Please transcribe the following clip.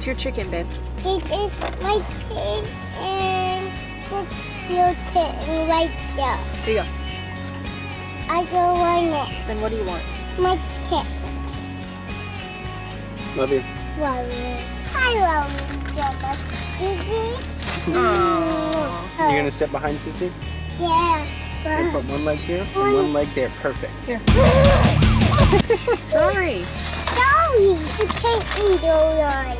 What's your chicken, babe? This is my chicken and this is your chicken right there. Here you go. I don't want it. Then what do you want? My chicken. Love you. Love you. I love you so much, Sissy. You're going to sit behind Sissy? Yeah. And put one leg here and one leg there. Perfect. Here. Sorry. Sorry. You can't eat all on.